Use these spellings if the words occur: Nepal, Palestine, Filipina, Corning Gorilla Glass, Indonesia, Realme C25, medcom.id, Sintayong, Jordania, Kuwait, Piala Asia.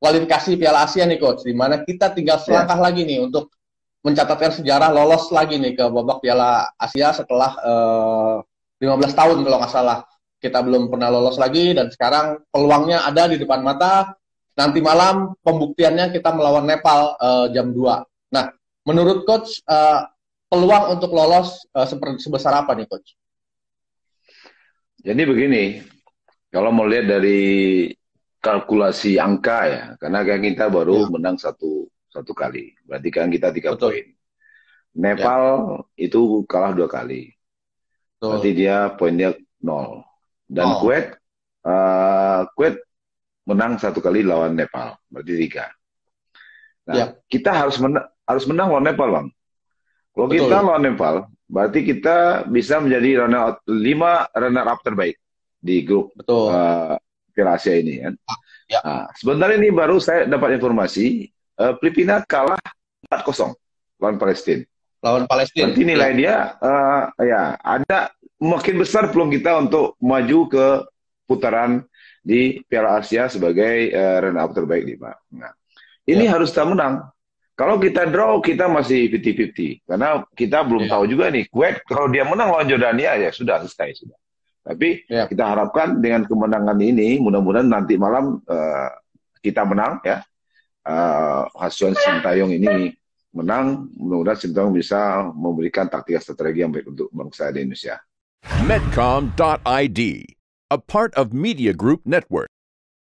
kualifikasi Piala Asia nih Coach, di mana kita tinggal selangkah lagi nih untuk mencatatkan sejarah lolos lagi nih ke babak Piala Asia setelah 15 tahun kalau nggak salah. Kita belum pernah lolos lagi dan sekarang peluangnya ada di depan mata. Nanti malam pembuktiannya kita melawan Nepal jam 2. Nah, menurut Coach, peluang untuk lolos sebesar apa nih Coach? Jadi begini, kalau mau lihat dari kalkulasi angka ya, karena kan kita baru menang satu kali, berarti kan kita 3 poin. Nepal itu kalah 2 kali. Berarti poinnya 0. Dan Kuwait, menang 1 kali lawan Nepal, berarti 3. Nah, kita harus menang lawan Nepal, Bang. Kalau kita lawan Nepal, berarti kita bisa menjadi runner up terbaik di grup Piala Asia ini kan. Nah, sebentar ini baru saya dapat informasi Filipina kalah 4-0 lawan Palestine. Berarti nilai dia ada makin besar peluang kita untuk maju ke putaran di Piala Asia sebagai runner-up terbaik nih Pak. Nah, ini harus kita menang. Kalau kita draw kita masih 50-50 karena kita belum tahu juga nih Kuwait kalau dia menang lawan Jordania ya sudah selesai sudah. Tapi kita harapkan dengan kemenangan ini mudah-mudahan nanti malam kita menang ya. Hasuan Sintayong ini menang, mudah-mudahan Sintayong bisa memberikan taktik strategi yang baik untuk bangsa di Indonesia. medcom.id, a part of Media Group Network.